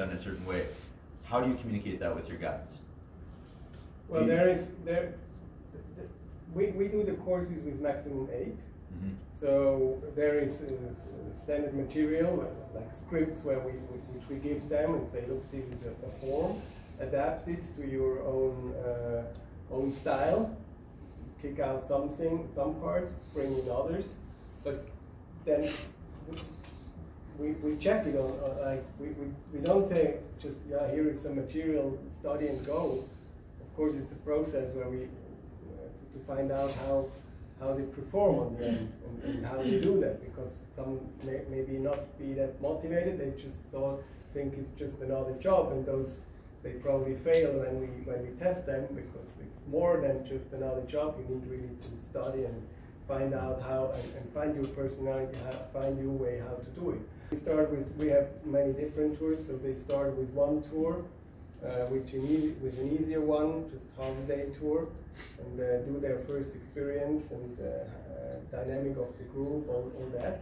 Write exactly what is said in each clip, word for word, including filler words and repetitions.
done a certain way. How do you communicate that with your guides? Well, there is there. We we do the courses with maximum eight. Mm-hmm. So there is uh, standard material like scripts where we which we give them and say, look, this is a, a form, adapt it to your own uh, own style, kick out something, some parts, bring in others, but then we we check it on uh, like we, we we don't take just yeah here is some material, study and go. Of course, it's a process where we uh, to, to find out how. how they perform on the end and, and how they do that, because some may maybe not be that motivated, they just saw, think it's just another job, and those they probably fail when we when we test them, because it's more than just another job. You need really to study and find out how and, and find your personality, how, find your way how to do it. We start with we have many different tours, so they start with one tour. Uh, which an easy, with an easier one, just half a day tour, and uh, do their first experience and uh, uh, dynamic of the group, all, all that.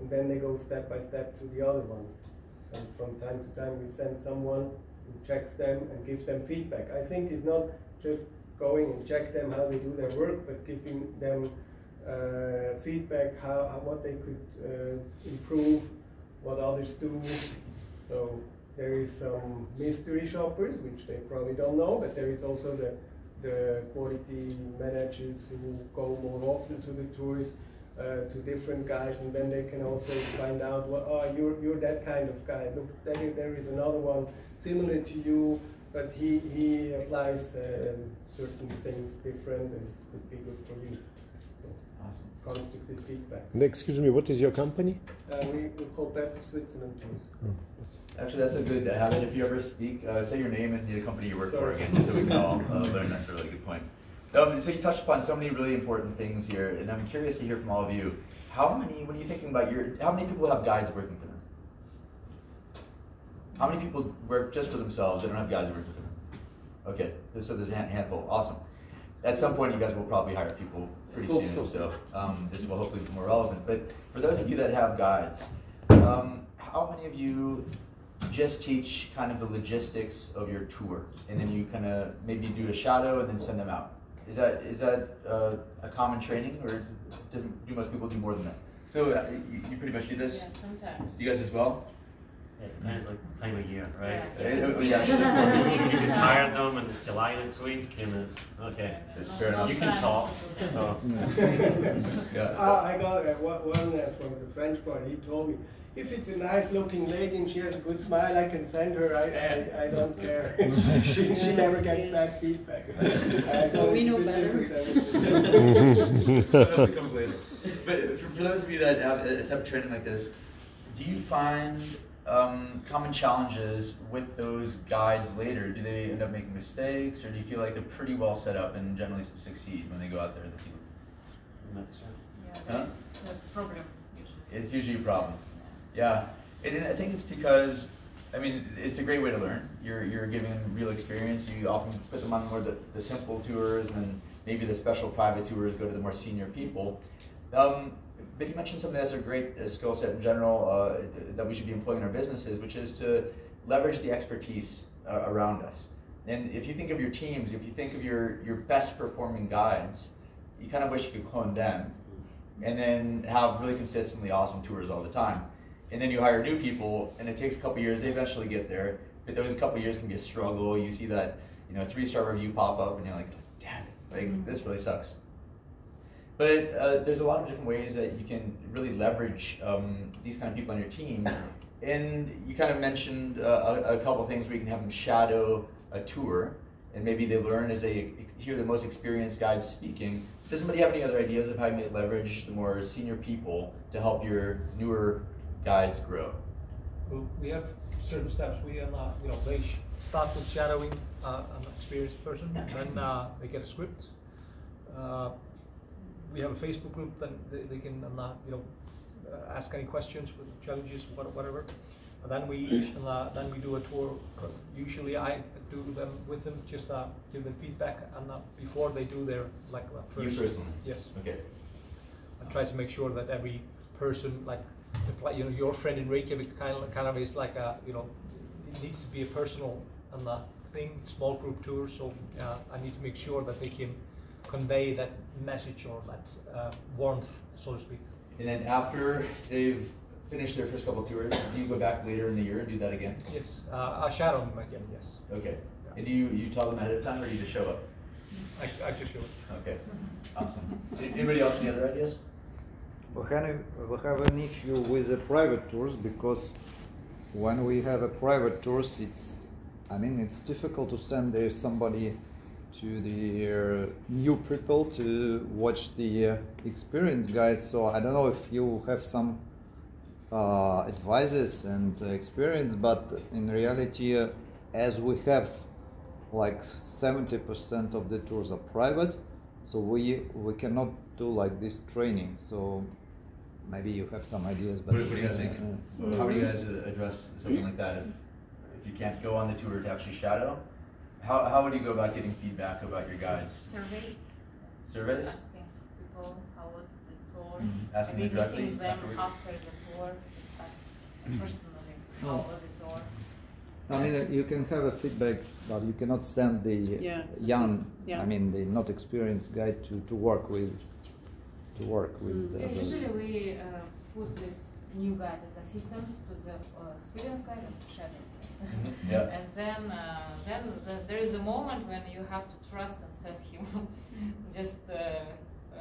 And then they go step by step to the other ones. And from time to time we send someone who checks them and gives them feedback. I think it's not just going and check them how they do their work, but giving them uh, feedback, how, how what they could uh, improve, what others do. So. There is some mystery shoppers, which they probably don't know, but there is also the, the quality managers who go more often to the tours, uh, to different guys, and then they can also find out, well, oh, you're, you're that kind of guy. Look, there, there is another one similar to you, but he, he applies uh, certain things different and could be good for you. So, awesome. Constructive feedback. And excuse me, what is your company? Uh, we, we call Best of Switzerland Tours. Oh. Actually, that's a good habit. If you ever speak, uh, say your name and the company you work Sorry. for again, so we can all uh, learn. That's a really good point. Um, so you touched upon so many really important things here, and I'm curious to hear from all of you. How many, when you're thinking about your, how many people have guides working for them? How many people work just for themselves? They don't have guides working for them. Okay, so there's a handful. Awesome. At some point, you guys will probably hire people pretty soon, so, so um, this will hopefully be more relevant. But for those of you that have guides, um, how many of you just teach kind of the logistics of your tour, and then you kind of maybe do a shadow and then send them out? Is that is that uh, a common training, or doesn't do most people do more than that? So uh, you, you pretty much do this. Yeah, sometimes. You guys as well. Yeah, it depends like time of year, right? Yeah. It's, it's, yeah. Sure. You just hired them, and it's July next week, and it's okay. It's fair enough. You can talk. So. Yeah. uh, I got uh, one uh, from the French part. He told me, if it's a nice-looking lady and she has a good smile, I can send her. I I, I don't care. she, she never gets bad feedback. I so we know better. So that comes later. But for, for those of you that have attempt training like this, do you find um, common challenges with those guides later? Do they end up making mistakes, or do you feel like they're pretty well set up and generally succeed when they go out there in the field? I'm not sure. Yeah, that's a problem usually. It's usually a problem. Yeah, and I think it's because, I mean, it's a great way to learn. You're, you're giving them real experience. You often put them on more the, the simple tours, and maybe the special private tours go to the more senior people. Um, but you mentioned something that's a great uh, skill set in general uh, that we should be employing in our businesses, which is to leverage the expertise uh, around us. And if you think of your teams, if you think of your, your best performing guides, you kind of wish you could clone them and then have really consistently awesome tours all the time. And then you hire new people, and it takes a couple years. They eventually get there, but those couple years can be a struggle. You see that, you know, three-star review pop up, and you're like, damn it, like mm-hmm. this really sucks. But uh, there's a lot of different ways that you can really leverage um, these kind of people on your team. And you kind of mentioned uh, a, a couple things where you can have them shadow a tour, and maybe they learn as they hear the most experienced guides speaking. Does anybody have any other ideas of how you may leverage the more senior people to help your newer guides grow? Well, we have certain steps. We unlock, you know, they start with shadowing uh, an experienced person, then uh, they get a script. Uh, we have a Facebook group, then they, they can unlock, you know, uh, ask any questions with challenges, whatever. And then we uh, then we do a tour. Usually, I do them with them, just uh, give them feedback, and uh, before they do their like uh, first. You personally? Yes. Okay. I try to make sure that every person like. You know, your friend in Reykjavik kind of, kind of is like a, you know, it needs to be a personal and a thing, small group tour. So uh, I need to make sure that they can convey that message or that uh, warmth, so to speak. And then after they've finished their first couple of tours, do you go back later in the year and do that again? Yes, uh, I shadow them again. Yes. Okay. Yeah. And do you you tell them ahead of time, or do you just show up? I, I just show up. Okay. Awesome. Anybody else? Any other ideas? We have an issue with the private tours, because when we have a private tours, it's, I mean, it's difficult to send uh, somebody to the uh, new people to watch the uh, experience guide. So I don't know if you have some uh, advices and uh, experience, but in reality, uh, as we have like seventy percent of the tours are private, so we we cannot do like this training. So maybe you have some ideas, but what, what do you guys think? Uh, how would you guys address something like that? If, if you can't go on the tour to actually shadow, how, how would you go about getting feedback about your guides? Surveys. Surveys? Asking people how was the tour. Mm-hmm. Asking them directly? Meeting them after the tour, just personally, oh. how was the tour? I mean, you can have a feedback, but you cannot send the yeah, young, yeah. I mean, the not experienced guide to, to work with. To work with. Mm. Yeah, usually we uh, put this new guide as assistants to the uh, experienced guide and shadow guide. Yeah. And then, uh, then the, there is a moment when you have to trust and send him. Just uh, uh,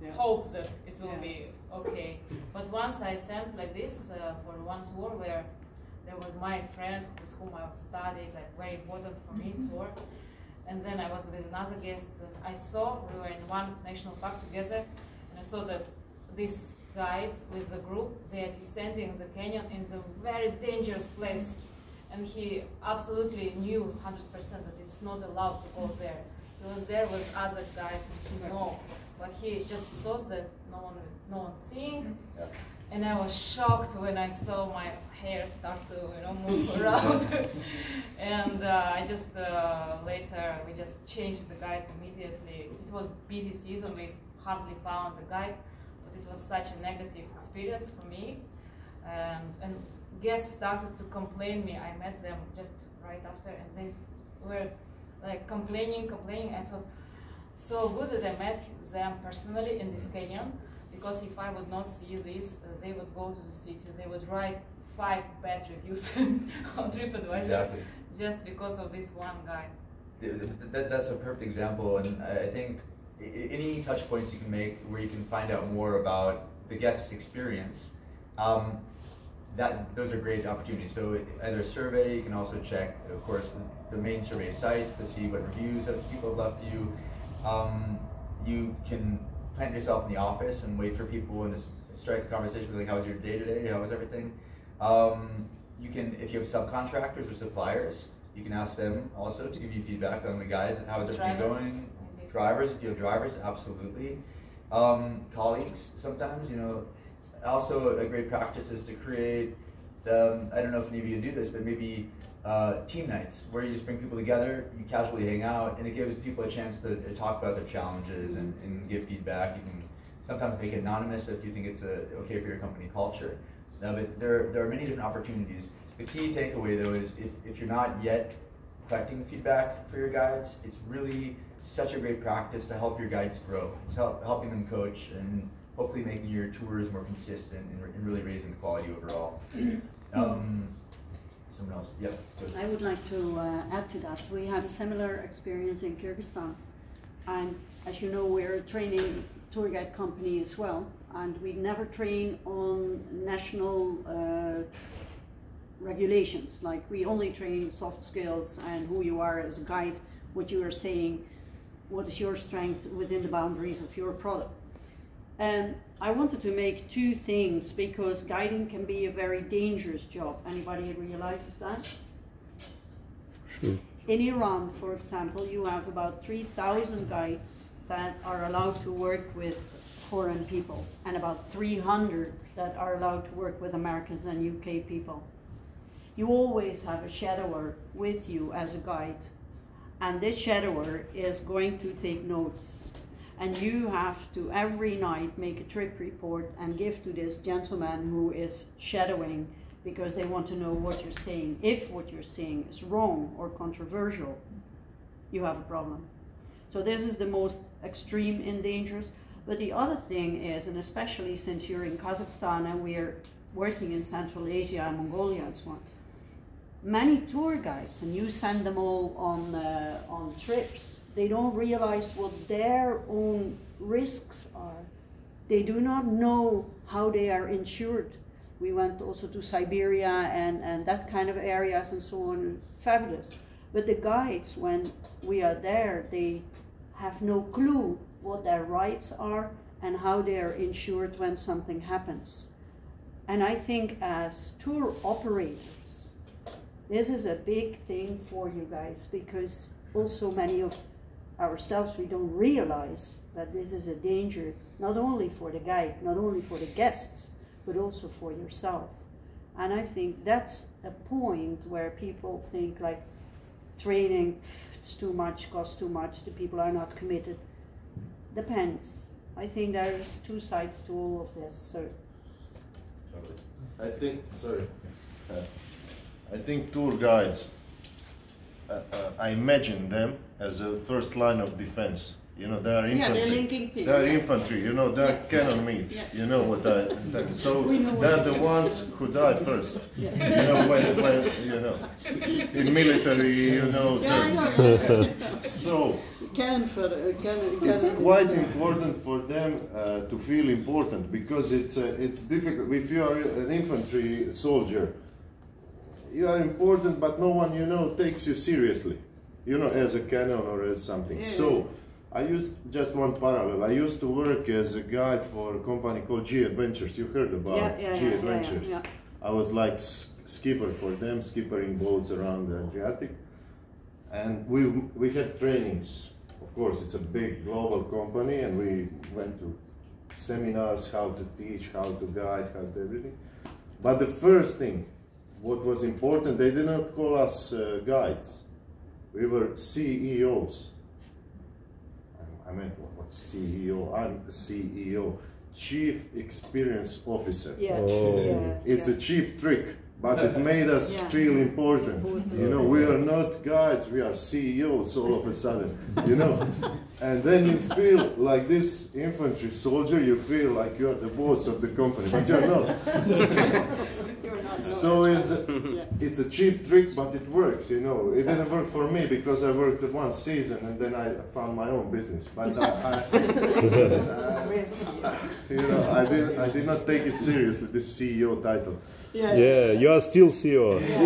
yeah. hope that it will yeah. be okay. But once I sent like this uh, for one tour where there was my friend with whom I studied, like very important for me tour. And then I was with another guest. I saw we were in one national park together, and I saw that this guide with the group, they are descending the canyon in the very dangerous place. And he absolutely knew one hundred percent that it's not allowed to go there. He was there with other guides, and he know, but he just thought that no one, no one's seeing. Yeah. And I was shocked when I saw my hair start to, you know, move around. And uh, I just uh, later we just changed the guide immediately. It was busy season; we hardly found a guide, but it was such a negative experience for me. And, and guests started to complain me. I met them just right after, and they were like complaining, complaining. And so, so good that I met them personally in this canyon. Because if I would not see this, uh, they would go to the city, they would write five bad reviews on TripAdvisor exactly. just because of this one guy. That's a perfect example, and I think any touch points you can make where you can find out more about the guest's experience, um, that those are great opportunities. So either a survey, you can also check, of course, the main survey sites to see what reviews that people have left you. Um, you can plant yourself in the office and wait for people and strike a conversation with, like, how was your day today? How was everything? Um, you can, if you have subcontractors or suppliers, you can ask them also to give you feedback on the guys and how is everything going. Drivers, if you have drivers, absolutely. Um, colleagues, sometimes, you know. Also, a great practice is to create the, I don't know if any of you do this, but maybe uh, team nights where you just bring people together, you casually hang out, and it gives people a chance to talk about their challenges and, and give feedback. You can sometimes make it anonymous if you think it's a, okay for your company culture. Now, but there, there are many different opportunities. The key takeaway, though, is if, if you're not yet collecting feedback for your guides, it's really such a great practice to help your guides grow. It's help, helping them coach and hopefully making your tours more consistent and, re and really raising the quality overall. Um, someone else, yeah. I would like to uh, add to that. We had a similar experience in Kyrgyzstan, and as you know, we're a training tour guide company as well, and we never train on national uh, regulations. Like, we only train soft skills and who you are as a guide, what you are saying, what is your strength within the boundaries of your product. And I wanted to make two things, because guiding can be a very dangerous job. Anybody realizes that? Sure. In Iran, for example, you have about three thousand guides that are allowed to work with foreign people, and about three hundred that are allowed to work with Americans and U K people. You always have a shadower with you as a guide, and this shadower is going to take notes. And you have to every night make a trip report and give to this gentleman who is shadowing, because they want to know what you're saying. If what you're saying is wrong or controversial, you have a problem. So this is the most extreme in dangers. But the other thing is, and especially since you're in Kazakhstan and we're working in Central Asia and Mongolia and so on, many tour guides, and you send them all on, uh, on trips, they don't realize what their own risks are. They do not know how they are insured. We went also to Siberia and, and that kind of areas and so on, fabulous. But the guides, when we are there, they have no clue what their rights are and how they are insured when something happens. And I think as tour operators, this is a big thing for you guys, because also many of ourselves, we don't realize that this is a danger, not only for the guide, not only for the guests, but also for yourself. And I think that's a point where people think like training, it's too much, costs too much, the people are not committed. Depends. I think there's two sides to all of this, so. I think, sorry, uh, I think tour guides, uh, uh, I imagine them as a first line of defense. You know, they are infantry. Yeah, they're linking people. They are yeah. infantry, you know, they are yeah. cannon meat. Yes. You know what I... That, so they are the ones who die first. Yeah. You know, when, when, you know, in military, you know, yeah, know. So... Can for, uh, can, can it's quite important for them uh, to feel important, because it's, uh, it's difficult. If you are an infantry soldier, you are important, but no one, you know, takes you seriously. You know, as a cannon or as something. Yeah. So... I used just one parallel. I used to work as a guide for a company called G Adventures. You heard about yeah, yeah, G yeah, Adventures. Yeah, yeah, yeah. I was like skipper for them, skippering boats around the Adriatic. And we, we had trainings. Of course, it's a big global company, and we went to seminars, how to teach, how to guide, how to everything. But the first thing, what was important, they did not call us uh, guides. We were C E Os. I meant, what's C E O? I'm C E O, Chief Experience Officer. Yes. Oh. Yeah, it's yeah. a cheap trick, but it made us yeah. feel important. important. You know, we are not guides, we are C E Os all of a sudden, you know. And then you feel like this infantry soldier, you feel like you're the boss of the company, but you're not. You're not so it's a, yeah. it's a cheap trick, but it works, you know. It didn't work for me because I worked one season and then I found my own business. But I, I, uh, you know, I did, I did not take it seriously, this C E O title. Yeah, yeah, you are still C E O. Yeah.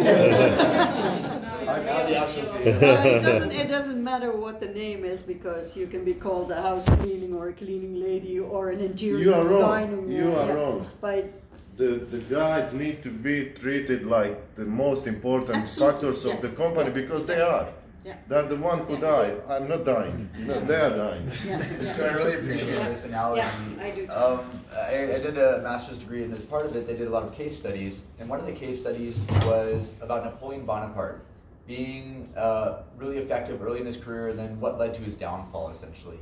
It doesn't, it doesn't matter what the name is, because you can be called a house cleaning or a cleaning lady or an interior designer. You are wrong. You are wrong. By The, the guides need to be treated like the most important Absolutely. Factors of yes. the company, because they are. Yeah. They are the one who yeah. die. I'm not dying. No, they are dying. Yeah. Yeah. So I really appreciate yeah. this analogy. Yeah, I do too. Um, I, I did a master's degree, and as part of it, they did a lot of case studies. And one of the case studies was about Napoleon Bonaparte being uh, really effective early in his career, and then what led to his downfall, essentially.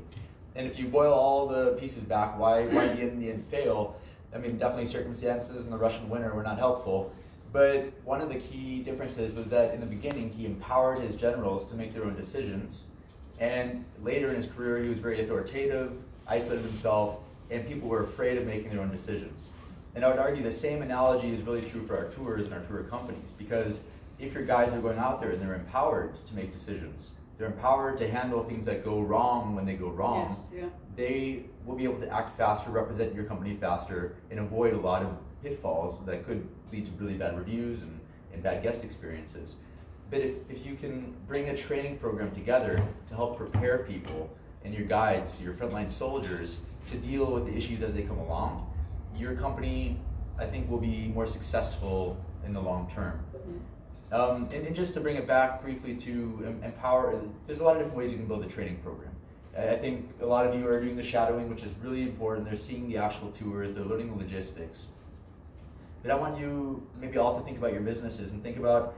And if you boil all the pieces back, why, why did the Indian fail? I mean, definitely circumstances in the Russian winter were not helpful, but one of the key differences was that in the beginning he empowered his generals to make their own decisions, and later in his career he was very authoritative, isolated himself, and people were afraid of making their own decisions. And I would argue the same analogy is really true for our tours and our tour companies, because if your guides are going out there and they're empowered to make decisions, they're empowered to handle things that go wrong when they go wrong. Yes, yeah. They will be able to act faster, represent your company faster, and avoid a lot of pitfalls that could lead to really bad reviews and, and bad guest experiences. But if, if you can bring a training program together to help prepare people and your guides, your frontline soldiers, to deal with the issues as they come along, your company, I think, will be more successful in the long term. Um, and, and just to bring it back briefly to empower, there's a lot of different ways you can build a training program. I think a lot of you are doing the shadowing, which is really important. They're seeing the actual tours, they're learning the logistics. But I want you maybe all to think about your businesses and think about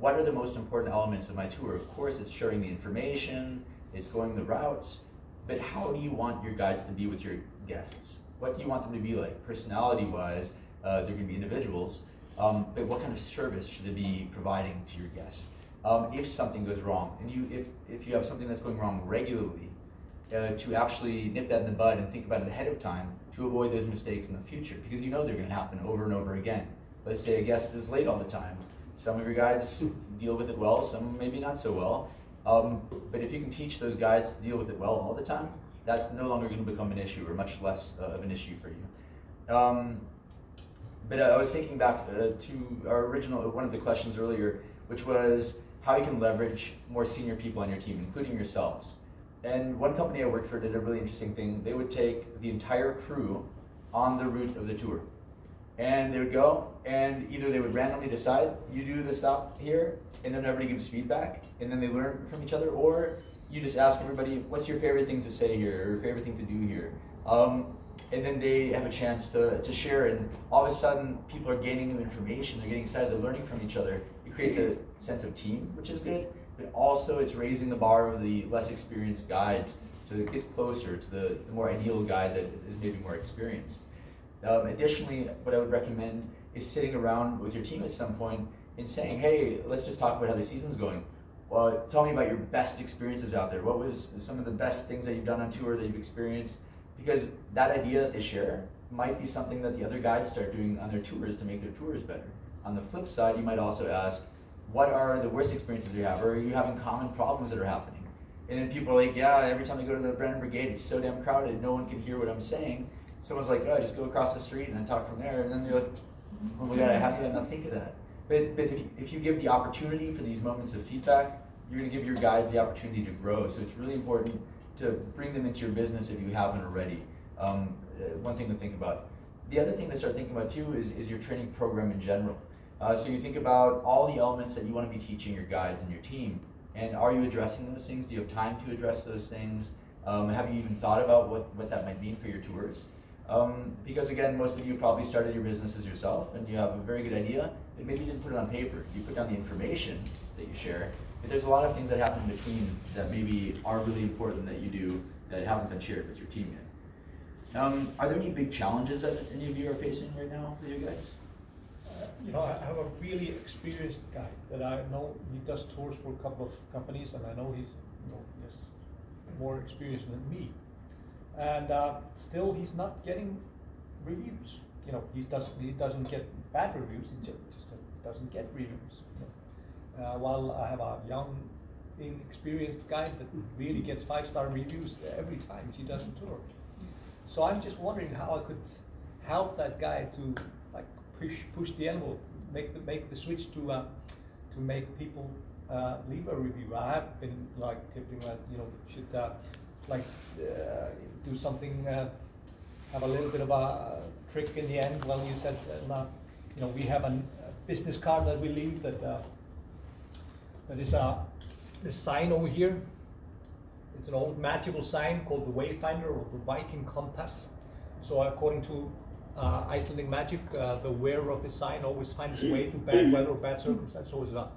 what are the most important elements of my tour. Of course, it's sharing the information, it's going the routes, but how do you want your guides to be with your guests? What do you want them to be like? Personality-wise, uh, they're going to be individuals. um, but what kind of service should they be providing to your guests? Um, if something goes wrong, and you if, if you have something that's going wrong regularly, uh, to actually nip that in the bud and think about it ahead of time to avoid those mistakes in the future, because you know they're going to happen over and over again. Let's say a guest is late all the time. Some of your guides deal with it well, some maybe not so well. Um, but if you can teach those guides to deal with it well all the time, that's no longer going to become an issue, or much less uh, of an issue for you. Um, but I was thinking back uh, to our original, one of the questions earlier, which was how you can leverage more senior people on your team, including yourselves. And one company I worked for did a really interesting thing. They would take the entire crew on the route of the tour. And they would go, and either they would randomly decide, you do the stop here, and then everybody gives feedback, and then they learn from each other, or you just ask everybody, what's your favorite thing to say here, or your favorite thing to do here? Um, and then they have a chance to, to share, and all of a sudden, people are gaining new information, they're getting excited, they're learning from each other. It creates a sense of team, which is good, but also it's raising the bar of the less experienced guides to get closer to the, the more ideal guide that is maybe more experienced. Um, additionally, what I would recommend is sitting around with your team at some point and saying, hey, let's just talk about how the season's going. Well, tell me about your best experiences out there. What was some of the best things that you've done on tour that you've experienced? Because that idea that they share might be something that the other guides start doing on their tours to make their tours better. On the flip side, you might also ask, what are the worst experiences you have? Or are you having common problems that are happening? And then people are like, yeah, every time I go to the Brennan Brigade, it's so damn crowded, no one can hear what I'm saying. Someone's like, oh, just go across the street and then talk from there. And then you're like, oh my God, how did I not think of that? But, but if, you, if you give the opportunity for these moments of feedback, you're going to give your guides the opportunity to grow. So it's really important to bring them into your business if you haven't already. Um, one thing to think about. The other thing to start thinking about too is, is your training program in general. Uh, so you think about all the elements that you want to be teaching your guides and your team. And are you addressing those things? Do you have time to address those things? Um, have you even thought about what, what that might mean for your tours? Um, because again, most of you probably started your businesses yourself and you have a very good idea, but maybe you didn't put it on paper. You put down the information that you share, but there's a lot of things that happen in between that maybe are really important that you do that haven't been shared with your team yet. Um, are there any big challenges that any of you are facing right now with you guys? Uh, you know, I have a really experienced guy that I know, he does tours for a couple of companies, and I know he's, you know, he's more experienced than me. And uh, still, he's not getting reviews. You know, he doesn't he doesn't get bad reviews. He just doesn't get reviews. Uh, while I have a young, inexperienced guy that really gets five-star reviews every time he does a tour. So I'm just wondering how I could help that guy to like push push the envelope, make the make the switch to uh, to make people uh, leave a review. I have been like tipping that, you know, should. Uh, like uh, do something, uh, have a little bit of a uh, trick in the end. Well, you said, uh, not, you know, we have a business card that we leave that uh, that is a the sign over here. It's an old magical sign called the Wayfinder or the Viking Compass. So according to uh, Icelandic magic, uh, the wearer of the sign always finds his way to bad weather or bad circumstances. So it's a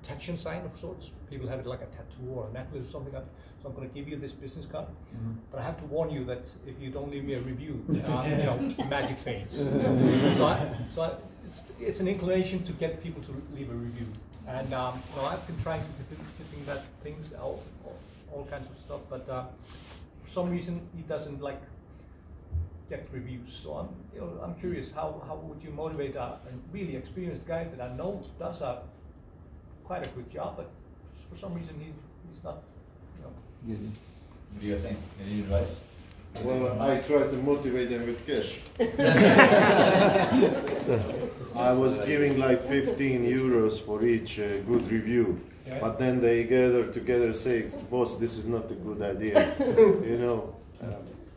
protection sign of sorts. People have it like a tattoo or a necklace or something like that. So I'm going to give you this business card, mm-hmm. but I have to warn you that if you don't leave me a review, uh, you know, magic fades. So, I, so I, it's, it's an inclination to get people to leave a review. And um, you know, I've been trying to think that things, all, all, all kinds of stuff, but uh, for some reason he doesn't like get reviews. So I'm, you know, I'm curious, how, how would you motivate a, a really experienced guy that I know does a quite a good job, but for some reason he, he's not, you know. Yeah. What do you guys think? Any advice? Well, I try to motivate them with cash. I was giving like fifteen euros for each uh, good review, yeah. But then they gather together, say, boss, this is not a good idea. You know, um,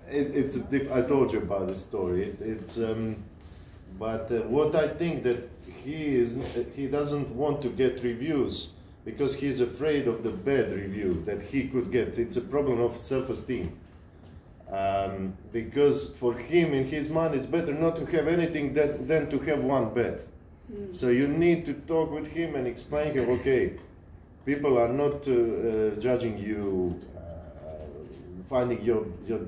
it, it's a diff I told you about the story. It, it's, um, but uh, what I think that he is, he doesn't want to get reviews, because he's afraid of the bad review that he could get. It's a problem of self-esteem. Um, because for him, in his mind, it's better not to have anything that, than to have one bad. Mm. So you need to talk with him and explain him, okay, people are not uh, uh, judging you, uh, finding your, your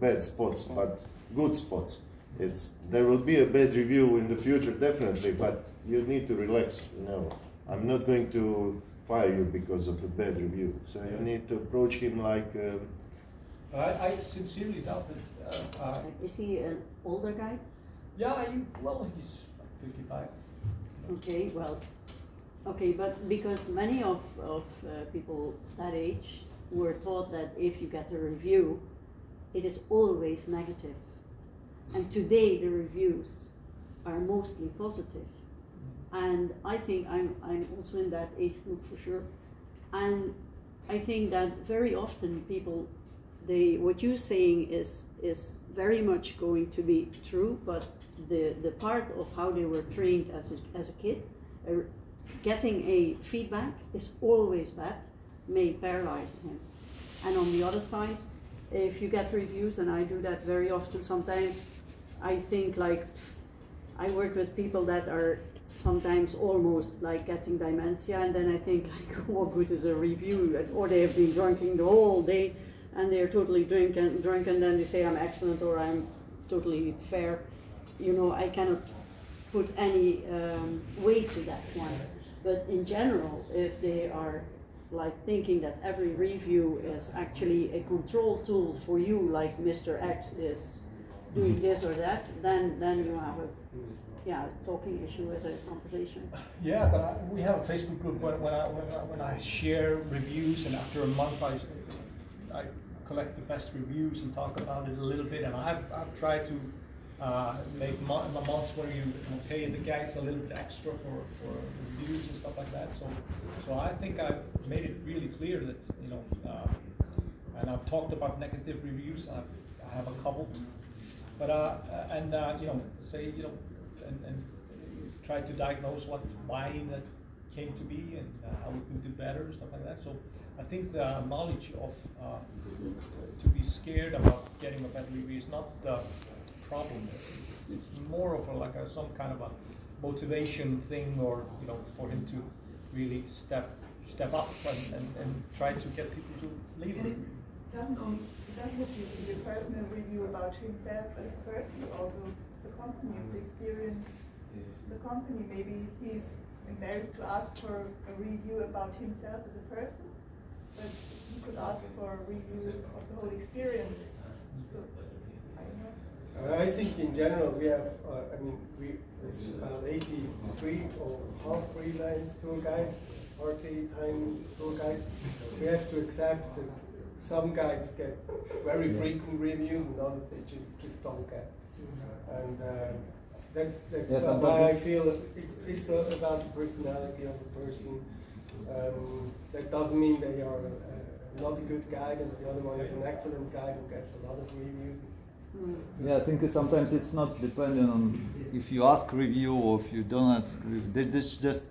bad spots, but good spots. It's, there will be a bad review in the future, definitely, but you need to relax, you know. I'm not going to fire you because of the bad review. So you need to approach him like... Uh, I, I sincerely doubt that... Uh, uh, Is he an older guy? Yeah, he, well, he's fifty-five. Okay, well, okay, but because many of, of uh, people that age were taught that if you get a review, it is always negative. And today the reviews are mostly positive. And I think I'm, I'm also in that age group for sure. And I think that very often people, they, what you're saying is, is very much going to be true, but the, the part of how they were trained as a, as a kid, uh, getting a feedback is always bad, may paralyze him. And on the other side, if you get reviews, and I do that very often sometimes, I think like, I work with people that are sometimes almost like getting dementia, and then I think like, what good is a review? Or they have been drinking the whole day, and they're totally drunk and, drunk, and then they say I'm excellent or I'm totally fair. You know, I cannot put any um, weight to that one. But in general, if they are like thinking that every review is actually a control tool for you, like Mister X is doing this or that, then then you have a yeah talking issue with a conversation. Yeah, but I, we have a Facebook group where when I, when I when I share reviews, and after a month I I collect the best reviews and talk about it a little bit, and I've I've tried to uh, make mo months where you pay the guys a little bit extra for for reviews and stuff like that. So so I think I've made it really clear that you know, uh, and I've talked about negative reviews. I've, I have a couple, but uh, and uh, you know, say you know, and, and try to diagnose what why that came to be and uh, how we can do better, stuff like that. So I think the knowledge of uh, to be scared about getting a bad review is not the problem. It's, it's more of a, like a, some kind of a motivation thing, or you know, for him to really step step up and, and, and try to get people to leave. And it doesn't only it doesn't have to be a personal review about himself as a person, also the company, the experience, the company. Maybe he's embarrassed to ask for a review about himself as a person, but he could ask for a review of the whole experience. So, I don't know. I think in general we have, uh, I mean, we with about eighty-three or half freelance tour guides, part-time tour guides, we have to accept that some guides get very frequent reviews and others they just, just don't get. And, uh, That's, that's yes, why I feel it's, it's about the personality of a person. Um, that doesn't mean they are uh, not a good guide and the other one is an excellent guide who gets a lot of reviews. Yeah, I think sometimes it's not dependent on if you ask review or if you don't ask review. There's just,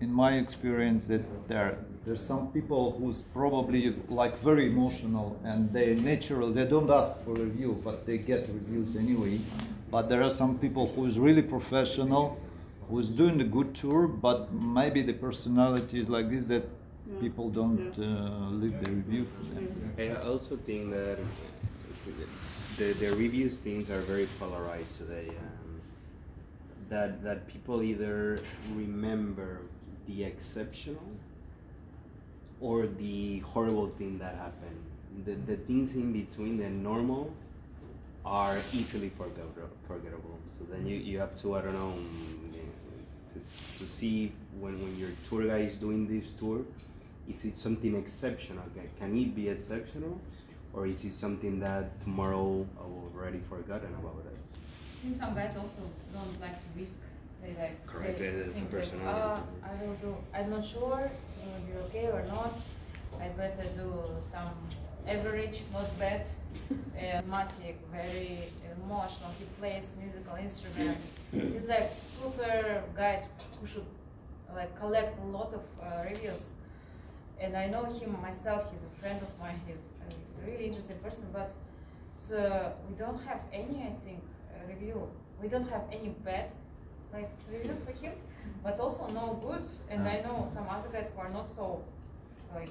in my experience, that there there's some people who's probably like very emotional and they're natural. They don't ask for review, but they get reviews anyway. But there are some people who is really professional, who's doing a good tour, but maybe the personality is like this that yeah. people don't yeah. uh, leave the review for them. And I also think that the, the reviews things are very polarized today. Um, that, that people either remember the exceptional or the horrible thing that happened. The, the things in between, the normal, are easily forgettable. So then you, you have to, I don't know, to, to see when, when your tour guide is doing this tour, is it something exceptional? Can it be exceptional? Or is it something that tomorrow I've already forgotten about it? I think some guys also don't like to risk. They like, correct, they it's think like, oh, I will do, I'm not sure if you're okay or not. I better do some average, not bad. Asthmatic, very emotional, he plays musical instruments. He's like super guy who should like collect a lot of uh, reviews. And I know him myself, he's a friend of mine, he's a really interesting person, but so we don't have any, I think, uh, review. We don't have any bad like reviews for him, but also no good. And I know some other guys who are not so like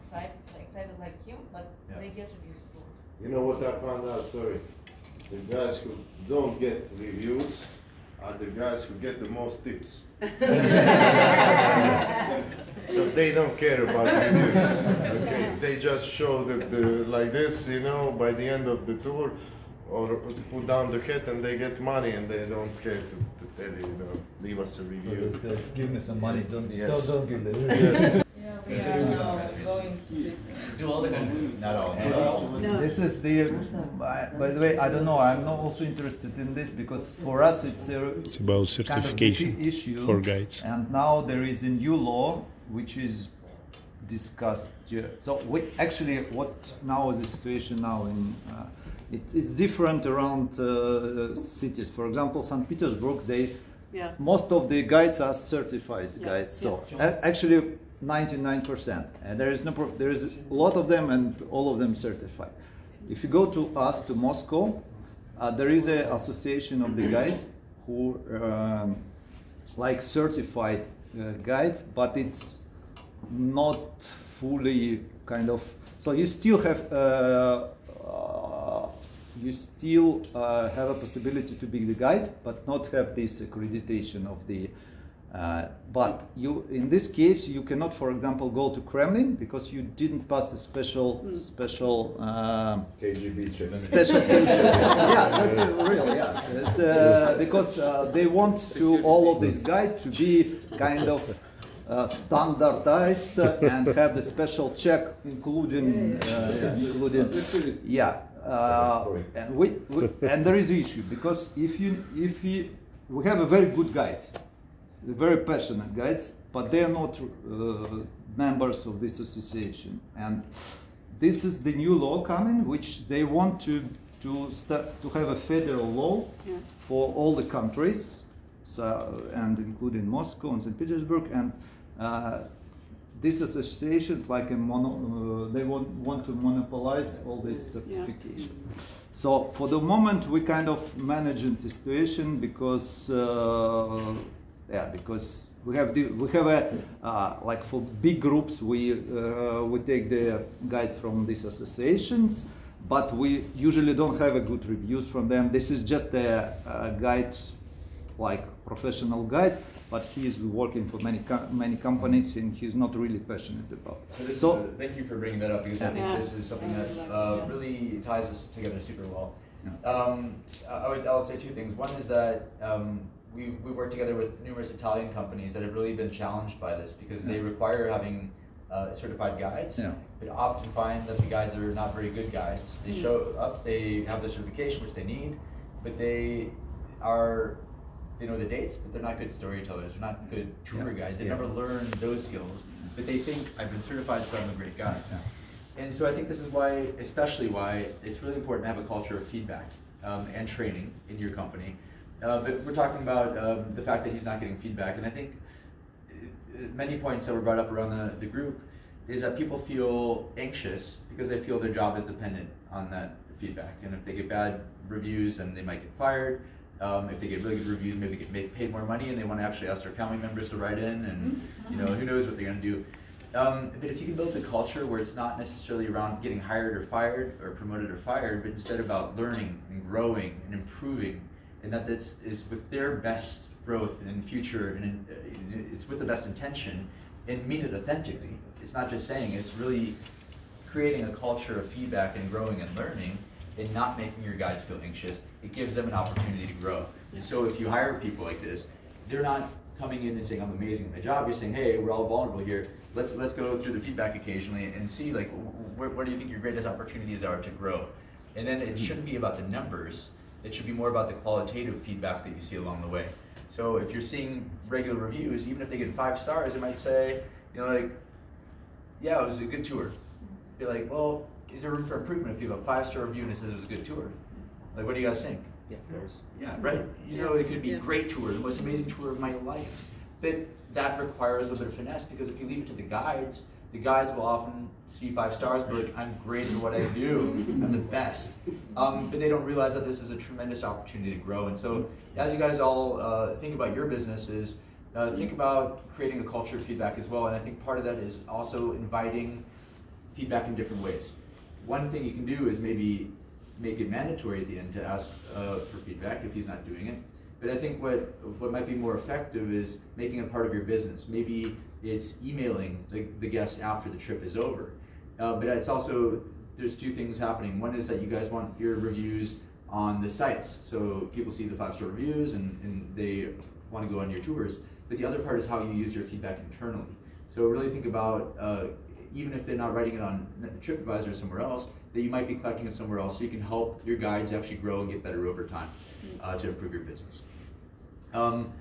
excited, excited like him, but yeah. they get reviews. You know what I found out, sorry, the guys who don't get reviews are the guys who get the most tips. So they don't care about reviews. Okay, they just show the, the like this, you know, by the end of the tour, or put down the hat and they get money and they don't care to, to tell you, you know, leave us a review. So just, uh, give me some money, don't, yes. no, don't give the review. Yes. Yeah, we are now going to just... Do all the countries? Not all. Not all. No. This is the... Uh, by the way, I don't know, I'm not also interested in this because for us it's a... It's about certification kind of issue, for guides. And now there is a new law which is discussed here. So we actually, what now is the situation now in... Uh, It, it's different around uh, cities. For example, Saint Petersburg, they yeah. most of the guides are certified yeah. guides. So yeah. a actually, ninety-nine percent, and there is no pro there is a lot of them, and all of them certified. If you go to us to Moscow, uh, there is an association of the guides who um, like certified uh, guides, but it's not fully kind of. So you still have. Uh, Uh, you still uh, have a possibility to be the guide, but not have this accreditation of the. Uh, but you, in this case, you cannot, for example, go to Kremlin because you didn't pass the special, mm. special. Um, K G B check. Special. Yeah, that's real. Yeah, it's, uh, because uh, they want to all of this guide to be kind of. Uh, standardized and have the special check, including, uh, including, yeah. Uh, and we, we and there is an issue because if you if you we have a very good guide, very passionate guides, but they are not uh, members of this association, and this is the new law coming, which they want to to start to have a federal law yeah. for all the countries. So, and including Moscow and Saint Petersburg, and uh, these associations like a mono, uh, they want, want to monopolize all this certification. Yeah. So for the moment we kind of managing the situation because uh, yeah because we have the, we have a uh, like for big groups we uh, we take the guides from these associations. But we usually don't have a good reviews from them. This is just a, a guide. Like professional guide, but he is working for many co many companies and he's not really passionate about it. So, so a, thank you for bringing that up because yeah. I think yeah. this is something that uh, really ties us together super well. Yeah. Um, I was, I'll say two things. One is that um, we we work together with numerous Italian companies that have really been challenged by this because yeah. they require having uh, certified guides, yeah. but often find that the guides are not very good guides. They mm. show up, they have the certification which they need, but they are they know the dates, but they're not good storytellers. They're not good tour yeah. guides. They've yeah. never learned those skills, but they think, I've been certified, so I'm a great guide. Yeah. And so I think this is why, especially why, it's really important to have a culture of feedback um, and training in your company. Uh, but we're talking about um, the fact that he's not getting feedback, and I think many points that were brought up around the, the group is that people feel anxious because they feel their job is dependent on that feedback. And if they get bad reviews, then they might get fired. Um, if they get really good reviews, maybe get make, paid more money, and they want to actually ask their family members to write in, and you know who knows what they're going to do. Um, but if you can build a culture where it's not necessarily around getting hired or fired or promoted or fired, but instead about learning and growing and improving, and that that's is with their best growth and future, and in, uh, it's with the best intention, and mean it authentically. It's not just saying; it's really creating a culture of feedback and growing and learning. And not making your guides feel anxious, it gives them an opportunity to grow. And so if you hire people like this, they're not coming in and saying, I'm amazing at my job. You're saying, hey, we're all vulnerable here. Let's let's go through the feedback occasionally and see like, wh what do you think your greatest opportunities are to grow? And then it shouldn't be about the numbers. It should be more about the qualitative feedback that you see along the way. So if you're seeing regular reviews, even if they get five stars, they might say, you know, like, yeah, it was a good tour. You're like, well, is there room for improvement if you have a five-star review and it says it was a good tour? Like, what do you guys think? Yeah, there's. Yeah, right? You yeah. know, it could be a yeah. great tour, the most amazing tour of my life. But that requires a bit of finesse because if you leave it to the guides, the guides will often see five stars and be like, I'm great at what I do, I'm the best. Um, but they don't realize that this is a tremendous opportunity to grow. And so as you guys all uh, think about your businesses, uh, think about creating a culture of feedback as well. And I think part of that is also inviting feedback in different ways. One thing you can do is maybe make it mandatory at the end to ask uh, for feedback if he's not doing it. But I think what what might be more effective is making it part of your business. Maybe it's emailing the, the guests after the trip is over. Uh, but it's also, there's two things happening. One is that you guys want your reviews on the sites. So people see the five-star reviews and, and they want to go on your tours. But the other part is how you use your feedback internally. So really think about, uh, even if they're not writing it on TripAdvisor or somewhere else, that you might be collecting it somewhere else so you can help your guides actually grow and get better over time uh, to improve your business. Um,